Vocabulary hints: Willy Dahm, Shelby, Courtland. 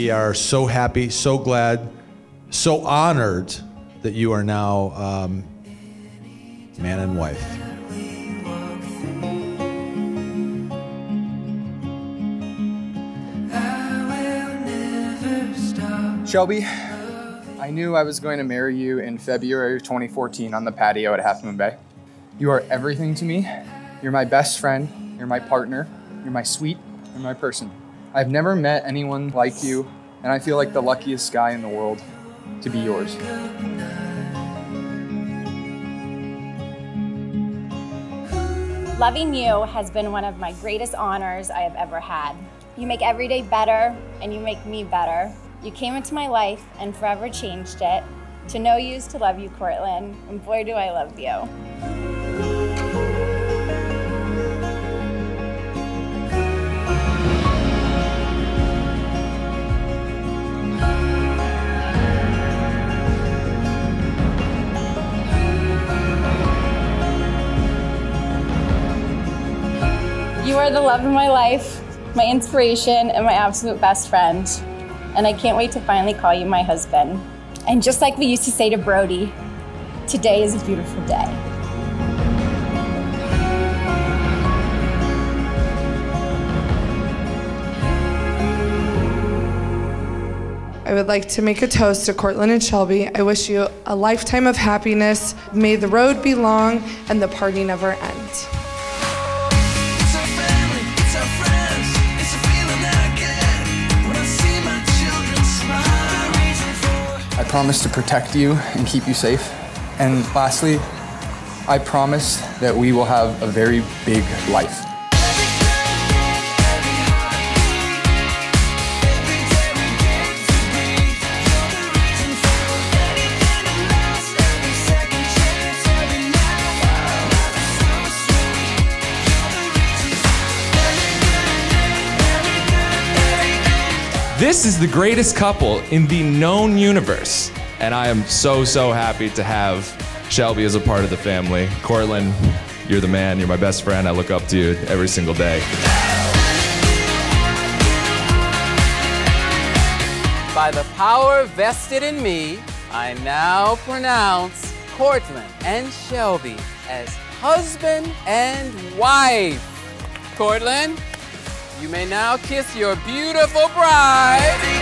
we are so happy, so glad, so honored that you are now man and wife. Shelby, I knew I was going to marry you in February of 2014 on the patio at Half Moon Bay. You are everything to me. You're my best friend. You're my partner. You're my sweet. You're my person. I've never met anyone like you, and I feel like the luckiest guy in the world to be yours. Loving you has been one of my greatest honors I have ever had. You make every day better, and you make me better. You came into my life and forever changed it. To know you is to love you, Courtland, and boy do I love you. You are the love of my life, my inspiration, and my absolute best friend. And I can't wait to finally call you my husband. And just like we used to say to Brody, today is a beautiful day. I would like to make a toast to Courtland and Shelby. I wish you a lifetime of happiness. May the road be long and the party never end. I promise to protect you and keep you safe. And lastly, I promise that we will have a very big life. This is the greatest couple in the known universe. And I am so, so happy to have Shelby as a part of the family. Courtland, you're the man. You're my best friend. I look up to you every single day. By the power vested in me, I now pronounce Courtland and Shelby as husband and wife. Courtland, you may now kiss your beautiful bride.